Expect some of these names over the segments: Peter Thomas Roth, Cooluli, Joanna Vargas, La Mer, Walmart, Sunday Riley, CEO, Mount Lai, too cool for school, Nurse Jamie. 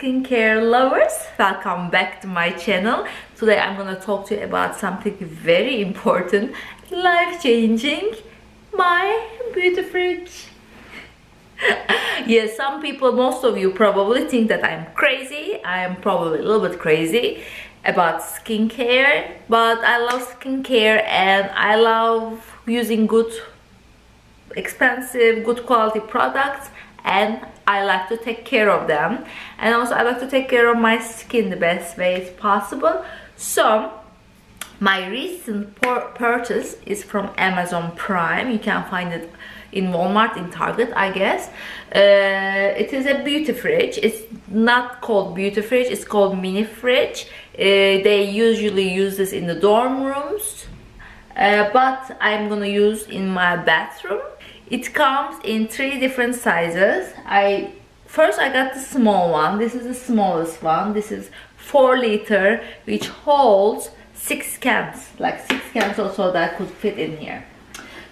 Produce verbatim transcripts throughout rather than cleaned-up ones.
skincare lovers, welcome back to my channel. Today I'm gonna talk to you about something very important, life-changing, my beauty fridge. Yes, some people, most of you probably think that I'm crazy. I am probably a little bit crazy about skincare, but I love skincare and I love using good, expensive, good quality products, and I like to take care of them, and also I like to take care of my skin the best way possible. So my recent purchase is from Amazon Prime. You can find it in Walmart, in Target, I guess. Uh, it is a beauty fridge. It's not called beauty fridge, it's called mini fridge. Uh, they usually use this in the dorm rooms, uh, but I'm gonna use in my bathroom. It comes in three different sizes. I first I got the small one. This is the smallest one. This is four liter, which holds six cans, like six cans also that could fit in here.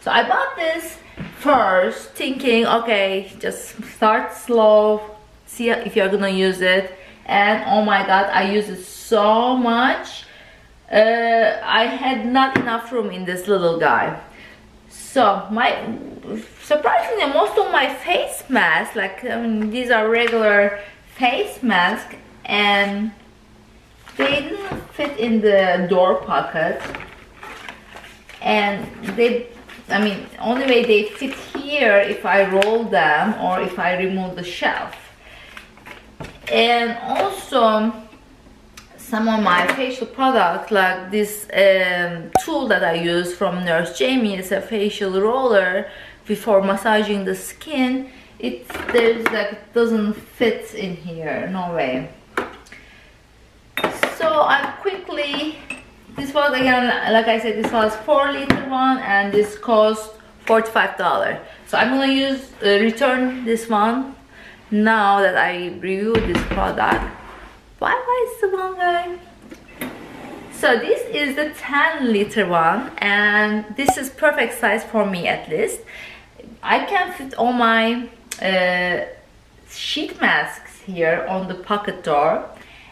So I bought this first thinking, okay, just start slow, see if you're gonna use it, and oh my god, I use it so much. uh, I had not enough room in this little guy. So my surprisingly, most of my face masks, like I mean, these are regular face masks, and they didn't fit in the door pocket, and they I mean, only way they fit here if I roll them or if I remove the shelf. And also some of my facial products, like this um, tool that I use from Nurse Jamie, it's a facial roller before massaging the skin. It's there's like it doesn't fit in here, no way. So I quickly. This was, again, like I said, this was four liter one, and this cost forty-five dollars. So I'm gonna use uh, return this one now that I reviewed this product. Why why is the wrong guy? So this is the ten liter one, and this is perfect size for me, at least. I can fit all my uh, sheet masks here on the pocket door,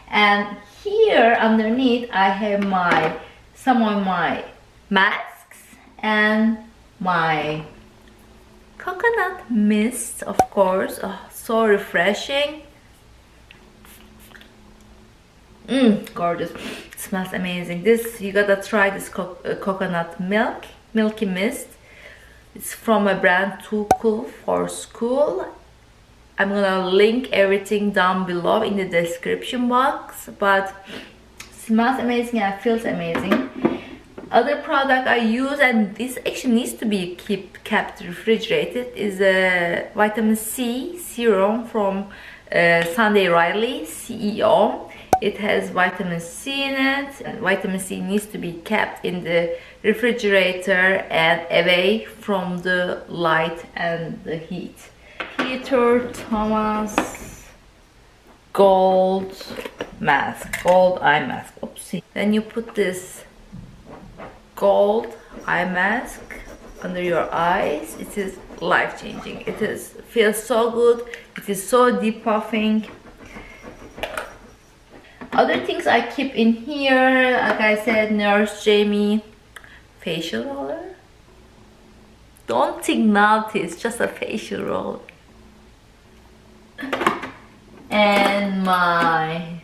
and here underneath I have my some of my masks and my coconut mist, of course. Oh, so refreshing. Mmm, gorgeous. It smells amazing. This, you gotta try this co uh, coconut milk milky mist. It's from a brand, Too Cool for School. I'm gonna link everything down below in the description box, but smells amazing and feels amazing. Other product I use, and this actually needs to be keep kept refrigerated, is a vitamin C serum from uh, Sunday Riley, C E O. It has vitamin C in it, and vitamin C needs to be kept in the refrigerator and away from the light and the heat. Peter Thomas gold mask, gold eye mask. Oopsie. Then you put this gold eye mask under your eyes. It is life-changing. It is feels so good. It is so depuffing. Other things I keep in here, like I said, Nurse Jamie facial roller. Don't think naughty. It's just a facial roller. And my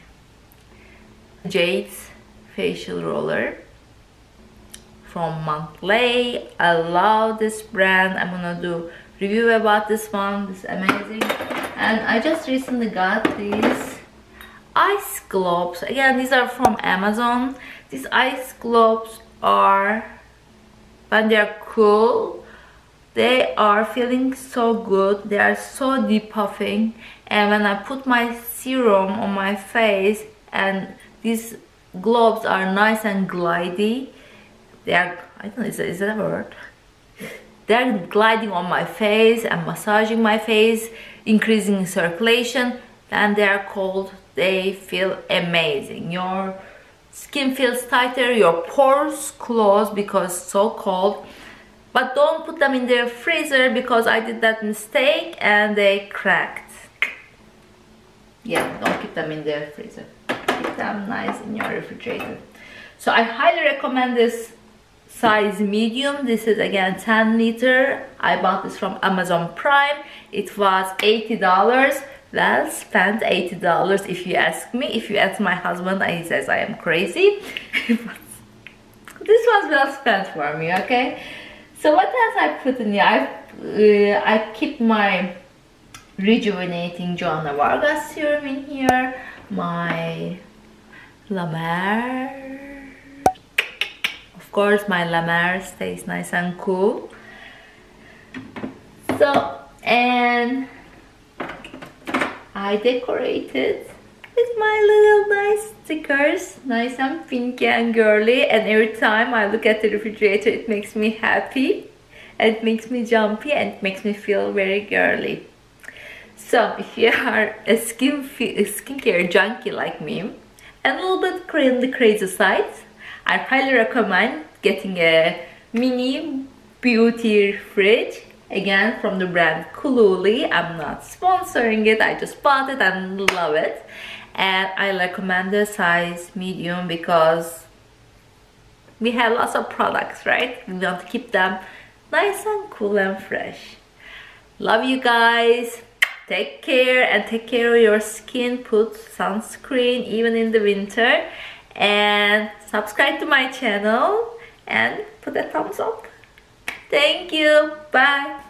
Jade's facial roller from Mount Lai. I love this brand. I'm gonna do review about this one. This is amazing. And I just recently got these ice globes. Again, these are from Amazon. These ice globes are, when they're cool, they are feeling so good. They are so depuffing, and when I put my serum on my face and these globes are nice and glidey, they are, I don't know, is that, is that a word? They're gliding on my face and massaging my face, increasing circulation, and they are cold. They feel amazing. Your skin feels tighter, your pores close because it's so cold. But don't put them in the freezer because I did that mistake and they cracked. Yeah, don't keep them in the freezer. Keep them nice in your refrigerator. So I highly recommend this size medium. This is again ten liter. I bought this from Amazon Prime. It was eighty dollars. Well spent eighty dollars if you ask me. If you ask my husband, he says I am crazy. This was well spent for me, okay? So what else I put in here? I, uh, I keep my rejuvenating Joanna Vargas serum in here. My La Mer. Of course, my La Mer stays nice and cool. So, and I decorated with my little nice stickers, nice and pinky and girly, and every time I look at the refrigerator it makes me happy, and it makes me jumpy, and it makes me feel very girly. So if you are a skin a skincare junkie like me, and a little bit on the crazy side, I highly recommend getting a mini beauty fridge. Again, from the brand Cooluli. I'm not sponsoring it, I just bought it and love it. And I recommend the size medium because we have lots of products, right? We want to keep them nice and cool and fresh. Love you guys. Take care, and take care of your skin. Put sunscreen even in the winter. And subscribe to my channel and put a thumbs up. Thank you. Bye.